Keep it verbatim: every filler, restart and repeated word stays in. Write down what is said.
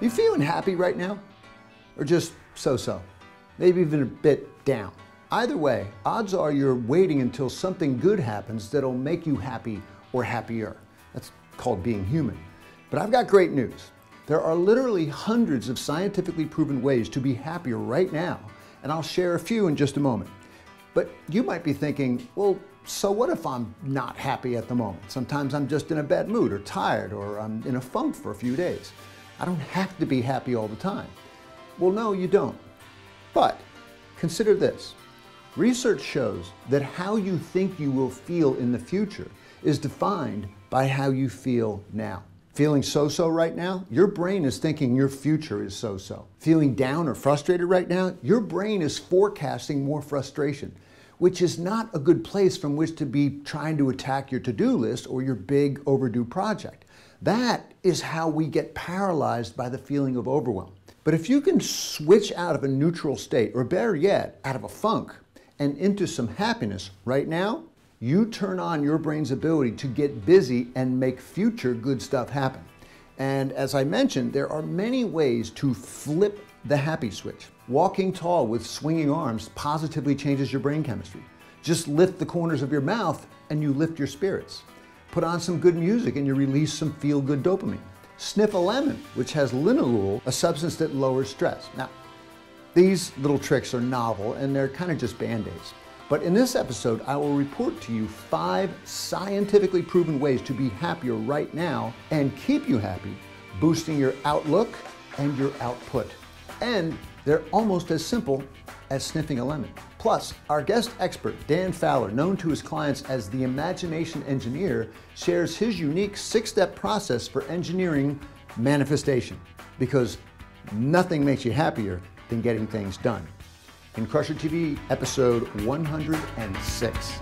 You feeling happy right now? Or just so-so? Maybe even a bit down? Either way, odds are you're waiting until something good happens that'll make you happy or happier. That's called being human. But I've got great news. There are literally hundreds of scientifically proven ways to be happier right now, and I'll share a few in just a moment. But you might be thinking, well, so what if I'm not happy at the moment? Sometimes I'm just in a bad mood or tired, or I'm in a funk for a few days. I don't have to be happy all the time. Well, no, you don't. But consider this. Research shows that how you think you will feel in the future is defined by how you feel now. Feeling so-so right now? Your brain is thinking your future is so-so. Feeling down or frustrated right now? Your brain is forecasting more frustration, which is not a good place from which to be trying to attack your to-do list or your big overdue project. That is how we get paralyzed by the feeling of overwhelm. But if you can switch out of a neutral state, or better yet, out of a funk, and into some happiness right now, you turn on your brain's ability to get busy and make future good stuff happen. And as I mentioned, there are many ways to flip the happy switch. Walking tall with swinging arms positively changes your brain chemistry. Just lift the corners of your mouth and you lift your spirits. Put on some good music and you release some feel-good dopamine. Sniff a lemon, which has linalool, a substance that lowers stress. Now, these little tricks are novel and they're kind of just band-aids. But in this episode, I will report to you five scientifically proven ways to be happier right now and keep you happy, boosting your outlook and your output. And they're almost as simple as sniffing a lemon. Plus, our guest expert, Dan Fowler, known to his clients as the Imagination Engineer, shares his unique six-step process for engineering manifestation, because nothing makes you happier than getting things done. In Crusher T V, episode one hundred six.